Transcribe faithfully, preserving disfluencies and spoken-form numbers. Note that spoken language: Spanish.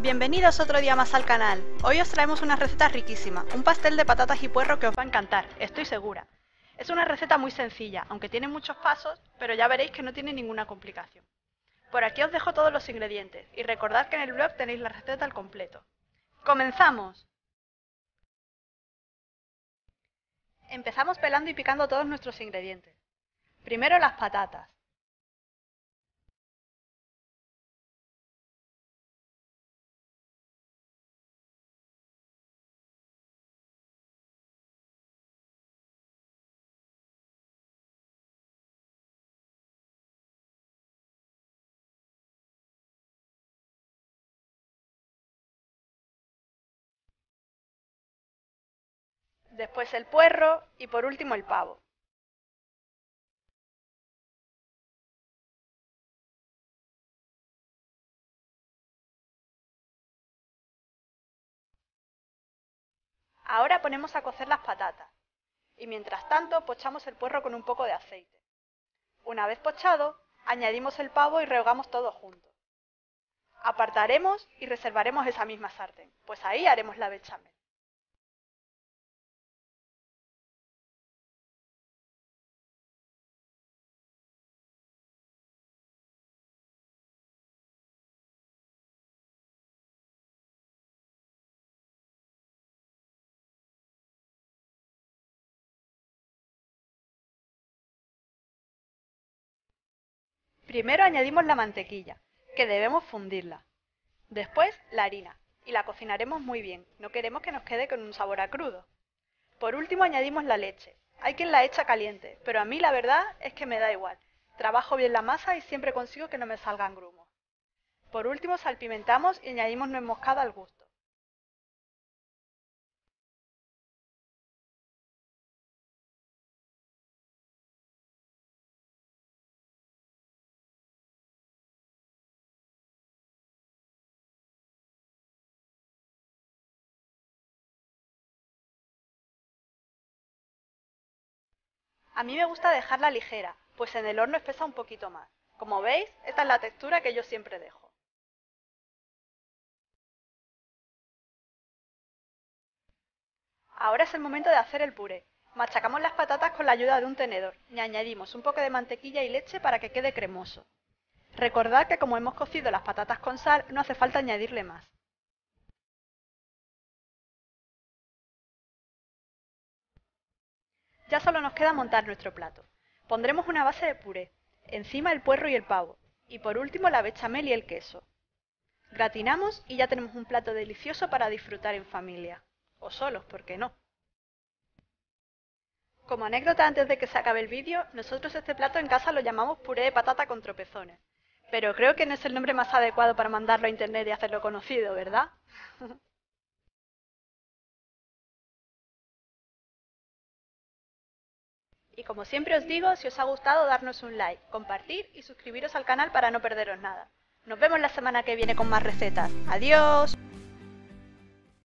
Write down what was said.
Bienvenidos otro día más al canal. Hoy os traemos una receta riquísima, un pastel de patatas y puerro que os va a encantar, estoy segura. Es una receta muy sencilla, aunque tiene muchos pasos, pero ya veréis que no tiene ninguna complicación. Por aquí os dejo todos los ingredientes y recordad que en el blog tenéis la receta al completo. ¡Comenzamos! Empezamos pelando y picando todos nuestros ingredientes. Primero las patatas. Después el puerro y por último el pavo. Ahora ponemos a cocer las patatas y mientras tanto pochamos el puerro con un poco de aceite. Una vez pochado, añadimos el pavo y rehogamos todo junto. Apartaremos y reservaremos esa misma sartén, pues ahí haremos la bechamel. Primero añadimos la mantequilla, que debemos fundirla. Después la harina, y la cocinaremos muy bien, no queremos que nos quede con un sabor a crudo. Por último añadimos la leche, hay quien la echa caliente, pero a mí la verdad es que me da igual. Trabajo bien la masa y siempre consigo que no me salgan grumos. Por último salpimentamos y añadimos nuez moscada al gusto. A mí me gusta dejarla ligera, pues en el horno espesa un poquito más. Como veis, esta es la textura que yo siempre dejo. Ahora es el momento de hacer el puré. Machacamos las patatas con la ayuda de un tenedor y añadimos un poco de mantequilla y leche para que quede cremoso. Recordad que como hemos cocido las patatas con sal, no hace falta añadirle más. Ya solo nos queda montar nuestro plato. Pondremos una base de puré, encima el puerro y el pavo, y por último la bechamel y el queso. Gratinamos y ya tenemos un plato delicioso para disfrutar en familia. O solos, ¿por qué no? Como anécdota antes de que se acabe el vídeo, nosotros este plato en casa lo llamamos puré de patata con tropezones. Pero creo que no es el nombre más adecuado para mandarlo a internet y hacerlo conocido, ¿verdad? Y como siempre os digo, si os ha gustado darnos un like, compartir y suscribiros al canal para no perderos nada. Nos vemos la semana que viene con más recetas. ¡Adiós!